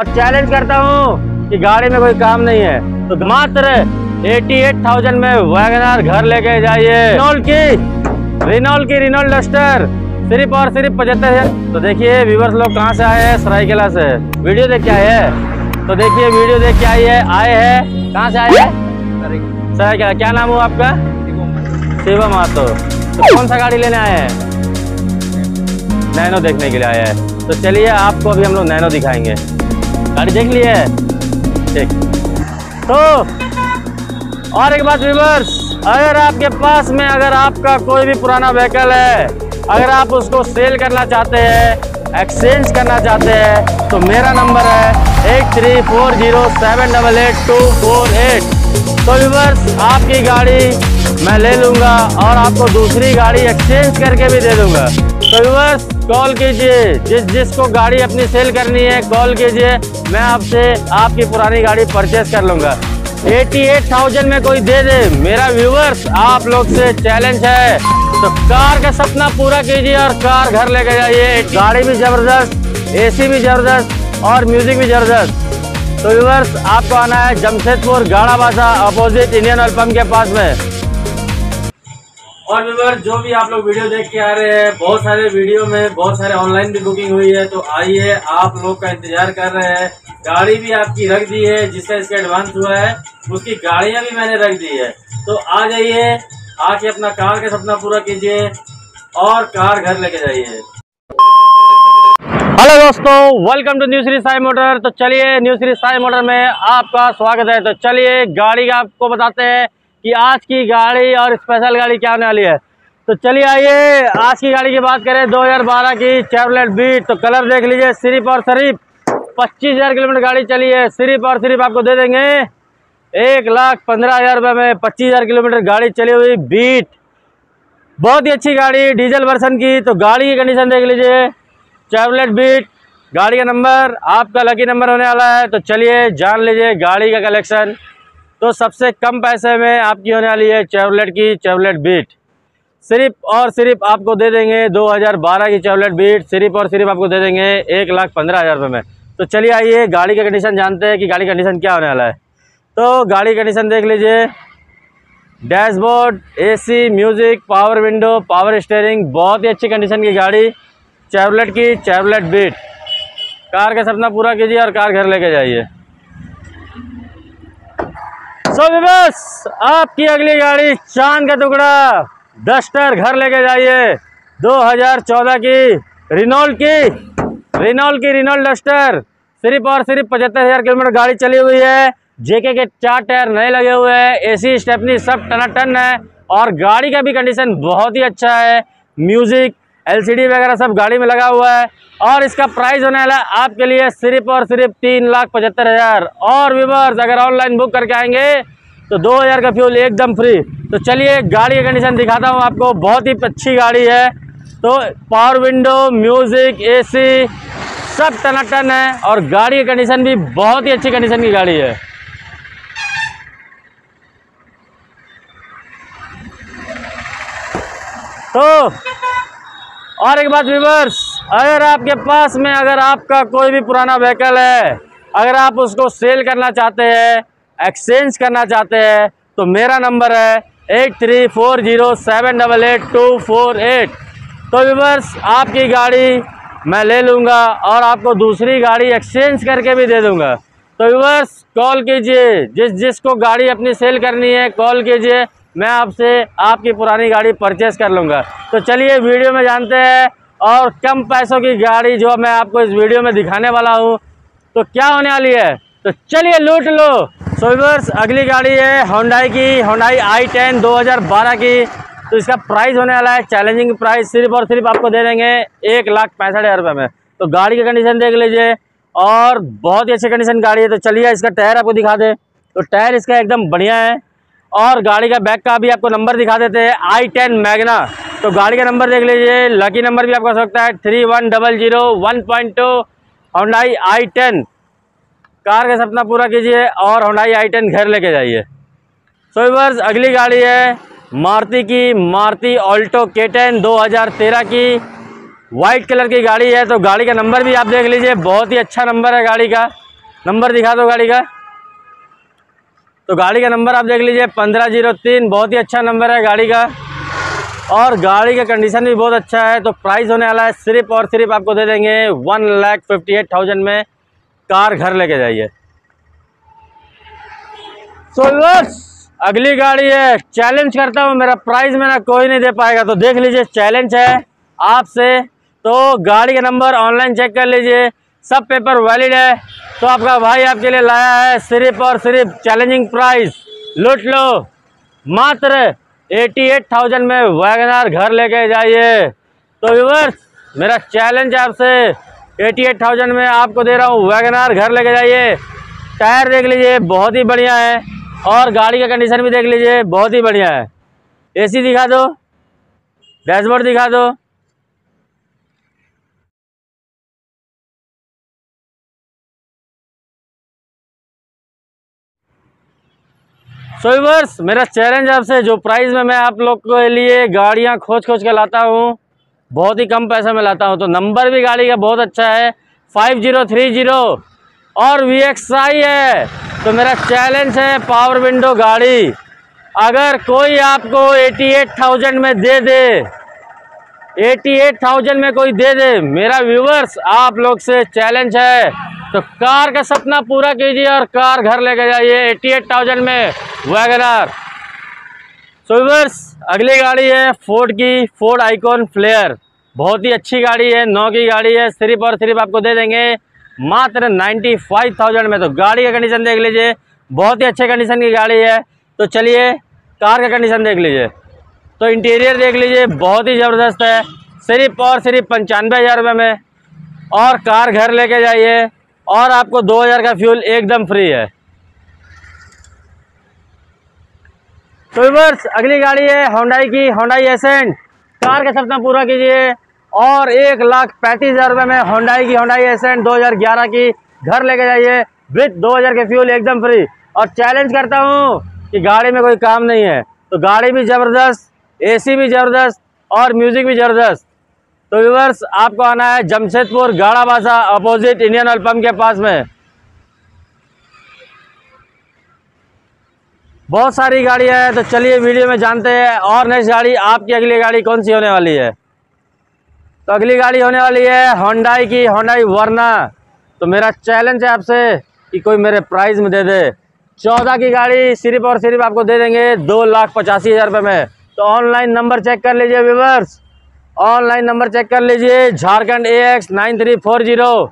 और चैलेंज करता हूँ कि गाड़ी में कोई काम नहीं है। तो मात्र 88,000 में वैगन आर घर लेके जाइए। रेनॉल्ट डस्टर सिर्फ और सिर्फ 75,000। तो देखिए व्यूवर्स लोग कहाँ से आए हैं, सरायकेला से वीडियो देख के आए हैं। तो देखिए वीडियो देख के आए हैं कहाँ से आए हैं, सरायकेला। क्या नाम हुआ आपका? शिवम। हाँ, तो कौन सा गाड़ी लेने आए हैं? नैनो देखने के लिए आया है। तो चलिए आपको अभी हम लोग नैनो दिखाएंगे। गाड़ी देख ली है? ठीक। तो और एक बात व्यूअर्स, अगर आपके पास में अगर आपका कोई भी पुराना व्हीकल है, अगर आप उसको सेल करना चाहते हैं, एक्सचेंज करना चाहते हैं, तो मेरा नंबर है 8340788248। तो व्यूअर्स आपकी गाड़ी मैं ले लूँगा और आपको दूसरी गाड़ी एक्सचेंज करके भी दे दूँगा। तो व्यूअर्स कॉल कीजिए, जिसको गाड़ी अपनी सेल करनी है कॉल कीजिए, मैं आपसे आपकी पुरानी गाड़ी परचेज कर लूँगा। 88,000 में कोई दे दे, मेरा व्यूअर्स आप लोग से चैलेंज है। तो कार का सपना पूरा कीजिए और कार घर लेके जाइए। गाड़ी भी ज़बरदस्त, एसी भी ज़बरदस्त और म्यूज़िक भी ज़बरदस्त। तो व्यूअर्स आपको आना है Jamshedpur गाड़ाबासा opposite Indian oil pump के पास में। और व्यूअर्स जो भी आप लोग वीडियो देख के आ रहे हैं, बहुत सारे वीडियो में बहुत सारे ऑनलाइन भी बुकिंग हुई है। तो आइए, आप लोग का इंतजार कर रहे हैं। गाड़ी भी आपकी रख दी है, जिसका इसका एडवांस हुआ है उसकी गाड़ियां भी मैंने रख दी है। तो आ जाइए, आके अपना कार का सपना पूरा कीजिए और कार घर लेके जाइए। हेलो दोस्तों, welcome to new Shri Sai motor. तो चलिए, न्यू श्री साई मोटर में आपका स्वागत है। तो चलिए गाड़ी का आपको बताते हैं कि आज की गाड़ी और स्पेशल गाड़ी क्या होने वाली है। तो चलिए आइए, आज की गाड़ी की बात करें 2012 की चेवरोलेट बीट। तो कलर देख लीजिए, सिर्फ और सिर्फ 25,000 किलोमीटर गाड़ी चली है। सिर्फ और सिर्फ आपको दे देंगे 1,15,000 रुपये में 25,000 किलोमीटर गाड़ी चली हुई बीट। बहुत ही अच्छी गाड़ी, डीजल वर्सन की। तो गाड़ी की कंडीशन देख लीजिए, चेवरोलेट बीट। गाड़ी का नंबर आपका लकी नंबर होने वाला है। तो चलिए जान लीजिए गाड़ी का कलेक्शन। तो सबसे कम पैसे में आपकी होने वाली है चेवरोलेट की चेवरोलेट बीट। सिर्फ और सिर्फ आपको दे देंगे 2012 की चेवरोलेट बीट। सिर्फ और सिर्फ आपको दे देंगे 1,15,000 रुपये में। तो चलिए आइए गाड़ी का कंडीशन जानते हैं कि गाड़ी का कंडीशन क्या होने वाला है। तो गाड़ी का कंडीशन देख लीजिए, dashboard, AC, music, power window, power steering, बहुत ही अच्छी कंडीशन की गाड़ी, चेवरोलेट की चेवरोलेट बीट। कार का सपना पूरा कीजिए और कार घर लेके जाइए। तो बस आपकी अगली गाड़ी चांद का टुकड़ा डस्टर घर लेके जाइए। 2014 की रेनॉल्ट डस्टर। सिर्फ और सिर्फ 75,000 किलोमीटर गाड़ी चली हुई है। जेके के 4 टायर नए लगे हुए हैं, एसी, स्टेपनी सब टनाटन है। और गाड़ी का भी कंडीशन बहुत ही अच्छा है। म्यूज़िक, एलसीडी वगैरह सब गाड़ी में लगा हुआ है। और इसका प्राइस होने वाला है आपके लिए सिर्फ और सिर्फ 3,75,000। और व्यूअर्स अगर ऑनलाइन बुक करके आएंगे तो 2,000 का फ्यूल एकदम फ्री। तो चलिए गाड़ी की कंडीशन दिखाता हूँ आपको, बहुत ही अच्छी गाड़ी है। तो पावर विंडो, म्यूज़िक, एसी सब टनाटन है। और गाड़ी की कंडीशन भी बहुत ही अच्छी कंडीशन की गाड़ी है। तो और एक बात व्यूअर्स, अगर आपके पास में अगर आपका कोई भी पुराना व्हीकल है, अगर आप उसको सेल करना चाहते हैं, एक्सचेंज करना चाहते हैं, तो मेरा नंबर है 8340788248। तो व्यूअर्स आपकी गाड़ी मैं ले लूँगा और आपको दूसरी गाड़ी एक्सचेंज करके भी दे दूँगा। तो व्यूअर्स कॉल कीजिए, जिसको गाड़ी अपनी सेल करनी है कॉल कीजिए, मैं आपसे आपकी पुरानी गाड़ी परचेस कर लूँगा। तो चलिए वीडियो में जानते हैं और कम पैसों की गाड़ी जो मैं आपको इस वीडियो में दिखाने वाला हूँ तो क्या होने वाली है। तो चलिए लूट लो। सो व्यूअर्स अगली गाड़ी है Hyundai की, Hyundai I10 2012 की। तो इसका प्राइस होने वाला है चैलेंजिंग प्राइस, सिर्फ और सिर्फ आपको दे देंगे 1,65,000 रुपये में। तो गाड़ी की कंडीशन देख लीजिए और बहुत ही अच्छी कंडीशन गाड़ी है। तो चलिए इसका टायर आपको दिखा दें। तो टायर इसका एकदम बढ़िया है। और गाड़ी का बैक का भी आपको नंबर दिखा देते हैं, I10 मैगना। तो गाड़ी का नंबर देख लीजिए, लकी नंबर भी आपको हो सकता है 31001.2 Hyundai I10। कार का सपना पूरा कीजिए और Hyundai I10 घर लेके जाइए। सो व्यूअर्स अगली गाड़ी है मारुति की, मारुति ऑल्टो K10 2013 की, वाइट कलर की गाड़ी है। तो गाड़ी का नंबर भी आप देख लीजिए, बहुत ही अच्छा नंबर है गाड़ी का। नंबर दिखा दो गाड़ी का। तो गाड़ी का नंबर आप देख लीजिए 1503, बहुत ही अच्छा नंबर है गाड़ी का और गाड़ी का कंडीशन भी बहुत अच्छा है। तो प्राइस होने वाला है सिर्फ और सिर्फ आपको दे देंगे 1,58,000 में। कार घर लेके जाइए। सो अगली गाड़ी है, चैलेंज करता हूँ मेरा प्राइस में ना कोई नहीं दे पाएगा, तो देख लीजिए चैलेंज है आपसे। तो गाड़ी का नंबर ऑनलाइन चेक कर लीजिए, सब पेपर वैलिड है। तो आपका भाई आपके लिए लाया है सिर्फ और सिर्फ चैलेंजिंग प्राइस, लूट लो, मात्र 88,000 में वैगन आर घर लेके जाइए। तो व्यूअर्स मेरा चैलेंज आपसे 88,000 में आपको दे रहा हूँ वैगन आर घर लेके जाइए। टायर देख लीजिए बहुत ही बढ़िया है और गाड़ी का कंडीशन भी देख लीजिए बहुत ही बढ़िया है। एसी दिखा दो, डैशबोर्ड दिखा दो। सो व्यूअर्स मेरा चैलेंज आपसे, जो प्राइस में मैं आप लोग के लिए गाड़ियां खोज के लाता हूं, बहुत ही कम पैसे में लाता हूं। तो नंबर भी गाड़ी का बहुत अच्छा है 5030 और VXI है। तो मेरा चैलेंज है पावर विंडो गाड़ी, अगर कोई आपको 88,000 में दे दे, 88,000 में कोई दे दे, मेरा व्यूअर्स आप लोग से चैलेंज है। तो कार का सपना पूरा कीजिए और कार घर लेके जाइए 88,000 में वैगन आर। सो व्यूअर्स अगली गाड़ी है फोर्ड की, फोर्ड आइकॉन फ्लेयर, बहुत ही अच्छी गाड़ी है, 9 की गाड़ी है। सिर्फ और सिर्फ आपको दे देंगे मात्र 95,000 में। तो गाड़ी का कंडीशन देख लीजिए, बहुत ही अच्छे कंडीशन की गाड़ी है। तो चलिए कार का कंडीशन देख लीजिए। तो इंटीरियर देख लीजिए बहुत ही ज़बरदस्त है, सिर्फ और सिर्फ 95,000 में और कार घर लेके जाइए और आपको 2000 का फ्यूल एकदम फ्री है। तो व्यूअर्स अगली गाड़ी है Hyundai की, Hyundai Accent, कार का सपना पूरा कीजिए और 1,35,000 में Hyundai की Hyundai Accent 2011 की घर लेके जाइए विथ 2000 के फ्यूल एकदम फ्री। और चैलेंज करता हूँ कि गाड़ी में कोई काम नहीं है। तो गाड़ी भी ज़बरदस्त, एसी भी ज़बरदस्त और म्यूज़िक भी ज़बरदस्त। तो व्यूअर्स आपको आना है Jamshedpur गाड़ाबासा opposite Indian oil pump के पास में। बहुत सारी गाड़ियाँ हैं, तो चलिए वीडियो में जानते हैं और नेक्स्ट गाड़ी आपकी अगली गाड़ी कौन सी होने वाली है। तो अगली गाड़ी होने वाली है Hyundai की Hyundai Verna। तो मेरा चैलेंज है आपसे कि कोई मेरे प्राइस में दे दे। 14 की गाड़ी सिर्फ और सिर्फ आपको दे देंगे 2,85,000 में। तो ऑनलाइन नंबर चेक कर लीजिए व्यूअर्स, ऑनलाइन नंबर चेक कर लीजिए, झारखंड AX 9340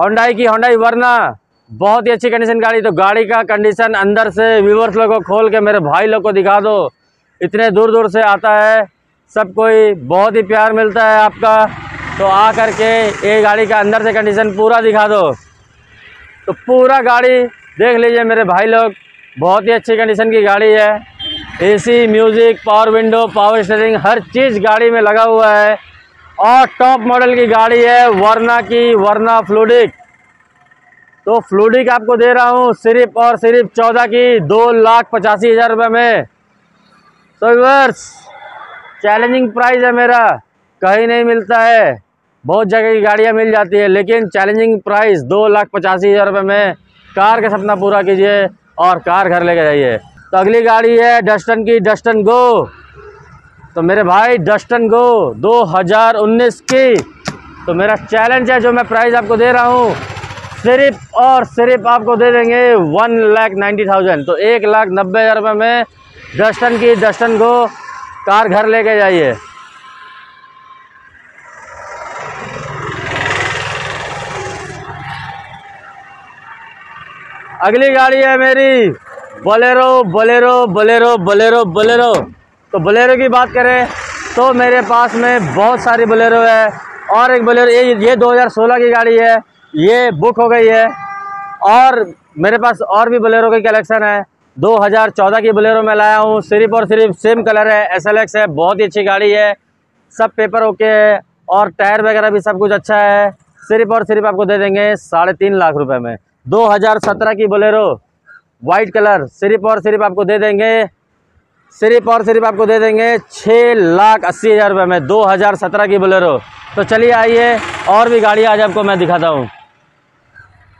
Hyundai की Hyundai Verna, बहुत ही अच्छी कंडीशन गाड़ी। तो गाड़ी का कंडीशन अंदर से व्यूवर्स लोग को खोल के मेरे भाई लोग को दिखा दो, इतने दूर दूर से आता है सब कोई, बहुत ही प्यार मिलता है आपका। तो आ करके ये गाड़ी का अंदर से कंडीशन पूरा दिखा दो। तो पूरा गाड़ी देख लीजिए मेरे भाई लोग, बहुत ही अच्छी कंडीशन की गाड़ी है। AC, music, power window, power steering, हर चीज़ गाड़ी में लगा हुआ है और टॉप मॉडल की गाड़ी है Verna की Verna फ्लूडिक। तो फ्लूडिक आपको दे रहा हूँ सिर्फ और सिर्फ 14 की 2,85,000 में। तो व्यूअर्स चैलेंजिंग प्राइस है मेरा, कहीं नहीं मिलता है, बहुत जगह की गाड़ियाँ मिल जाती है लेकिन चैलेंजिंग प्राइस 2,85,000 में। कार का सपना पूरा कीजिए और कार घर लेके जाइए। तो अगली गाड़ी है Datsun की Datsun Go। तो मेरे भाई Datsun Go 2019 की। तो मेरा चैलेंज है, जो मैं प्राइस आपको दे रहा हूँ सिर्फ और सिर्फ आपको दे देंगे 1,90,000। तो 1,90,000 में Datsun की Datsun Go कार घर लेके जाइए। अगली गाड़ी है मेरी बोलेरो। तो बोलेरो की बात करें तो मेरे पास में बहुत सारी बोलेरो है और एक बोलेरो ये 2016 की गाड़ी है, ये बुक हो गई है और मेरे पास और भी बोलेरो की कलेक्शन है। 2014 की बोलेरो मैं लाया हूँ, सिर्फ और सिर्फ सेम कलर है, SLX है, बहुत ही अच्छी गाड़ी है, सब पेपर ओके है और टायर वगैरह भी सब कुछ अच्छा है। सिर्फ और सिर्फ आपको दे देंगे 3.5 लाख रुपए में। 2017 की बोलेरो वाइट कलर, सिर्फ और सिर्फ आपको दे देंगे 6,80,000 रुपये में 2017 की बोलेरो। तो चलिए आइए और भी गाड़ियाँ आज आपको मैं दिखाता हूँ।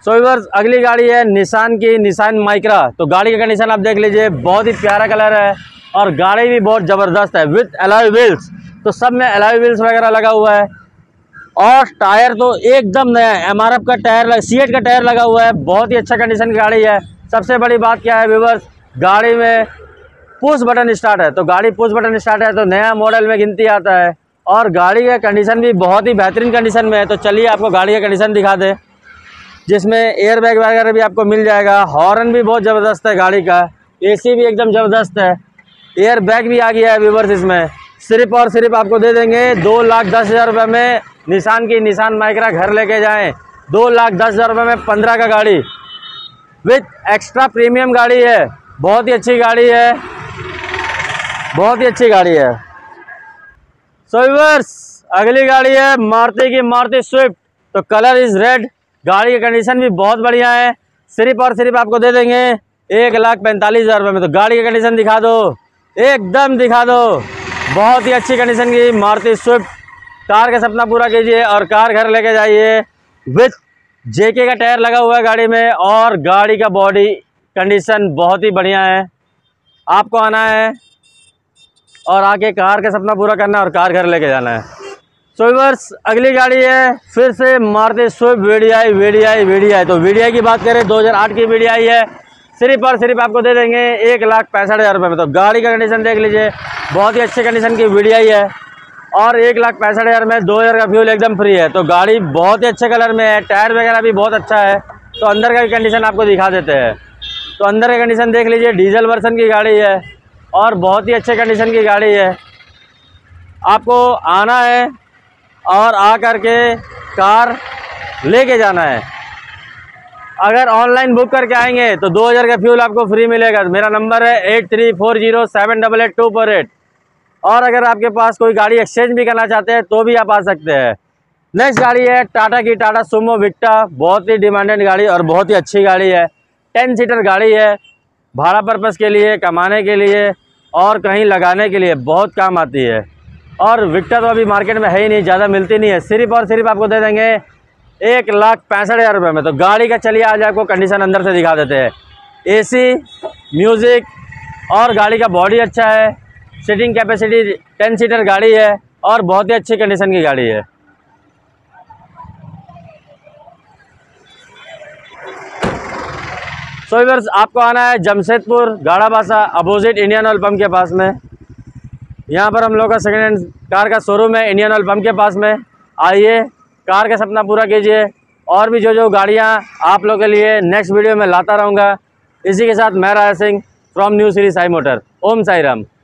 सो व्यूअर्स अगली गाड़ी है निसान की निसान माइक्रा। तो गाड़ी का कंडीशन आप देख लीजिए, बहुत ही प्यारा कलर है और गाड़ी भी बहुत ज़बरदस्त है विथ अलॉय व्हील्स। तो सब में अलॉय व्हील्स वगैरह लगा हुआ है और टायर तो एकदम नया है, MRF का टायर, C8 का टायर लगा हुआ है। बहुत ही अच्छा कंडीशन की गाड़ी है। सबसे बड़ी बात क्या है व्यूअर्स, गाड़ी में पुश बटन स्टार्ट है। तो गाड़ी पुश बटन स्टार्ट है तो नया मॉडल में गिनती आता है और गाड़ी का कंडीशन भी बहुत ही बेहतरीन कंडीशन में है। तो चलिए आपको गाड़ी का कंडीशन दिखा दें, जिसमें एयरबैग वगैरह भी आपको मिल जाएगा। हॉर्न भी बहुत ज़बरदस्त है गाड़ी का, AC भी एकदम ज़बरदस्त है, एयरबैग भी आ गया है व्यूअर्स। इसमें सिर्फ और सिर्फ आपको दे देंगे 2,10,000 रुपये में निसान की निसान माइक्रा घर लेके जाएं। 2,10,000 रुपये में 15 का गाड़ी विथ एक्स्ट्रा प्रीमियम गाड़ी है। बहुत ही अच्छी गाड़ी है, बहुत ही अच्छी गाड़ी है। सो व्यूअर्स अगली गाड़ी है मारुति की मारुति स्विफ्ट। तो कलर इज़ रेड, गाड़ी की कंडीशन भी बहुत बढ़िया है। सिर्फ और सिर्फ आपको दे देंगे 1,45,000 रुपये में। तो गाड़ी की कंडीशन दिखा दो, एकदम दिखा दो। बहुत ही अच्छी कंडीशन की मारुति स्विफ्ट। कार का सपना पूरा कीजिए और कार घर लेके जाइए। विथ JK का टायर लगा हुआ है गाड़ी में और गाड़ी का बॉडी कंडीशन बहुत ही बढ़िया है। आपको आना है और आके कार का सपना पूरा करना है और कार घर लेके जाना है। सो व्यूअर्स अगली गाड़ी है फिर से मारुति स्विफ्ट VDI। तो VDI की बात करें 2008 की VDI है। सिर्फ और सिर्फ आपको दे देंगे 1,65,000 रुपये में। तो गाड़ी का कंडीशन देख लीजिए, बहुत ही अच्छे कंडीशन की VDI है और 1,65,000 में 2,000 का फ्यूल एकदम फ्री है। तो गाड़ी बहुत ही अच्छे कलर में है, टायर वगैरह भी बहुत अच्छा है। तो अंदर का कंडीशन आपको दिखा देते हैं। तो अंदर का कंडीशन देख लीजिए, डीजल वर्सन की गाड़ी है और बहुत ही अच्छे कंडीशन की गाड़ी है। आपको आना है और आ करके कार लेके जाना है। अगर ऑनलाइन बुक करके आएंगे तो 2,000 का फ्यूल आपको फ्री मिलेगा। मेरा नंबर है 8340788248। और अगर आपके पास कोई गाड़ी एक्सचेंज भी करना चाहते हैं तो भी आप आ सकते हैं। नेक्स्ट गाड़ी है टाटा की टाटा सुमो विक्टर। बहुत ही डिमांडेड गाड़ी और बहुत ही अच्छी गाड़ी है। 10 सीटर गाड़ी है, भाड़ा पर्पस के लिए, कमाने के लिए और कहीं लगाने के लिए बहुत काम आती है। और विक्टर तो अभी मार्केट में है ही नहीं, ज़्यादा मिलती नहीं है। सिर्फ और सिर्फ आपको दे देंगे 1,65,000 रुपये में। तो गाड़ी का चलिए आज आपको कंडीशन अंदर से दिखा देते हैं। AC, म्यूज़िक और गाड़ी का बॉडी अच्छा है। सीटिंग कैपेसिटी 10 सीटर गाड़ी है और बहुत ही अच्छी कंडीशन की गाड़ी है। सो व्यूअर्स आपको आना है Jamshedpur गाड़ाबासा opposite Indian Oil pump के पास में। यहाँ पर हम लोग का सेकेंड हैंड कार का शोरूम है इंडियन ऑयल पम्प के पास में। आइए कार का सपना पूरा कीजिए और भी जो गाड़ियाँ आप लोग के लिए नेक्स्ट वीडियो में लाता रहूँगा। इसी के साथ मैं Rai Singh from new Shri Sai motor. Om Sai Ram.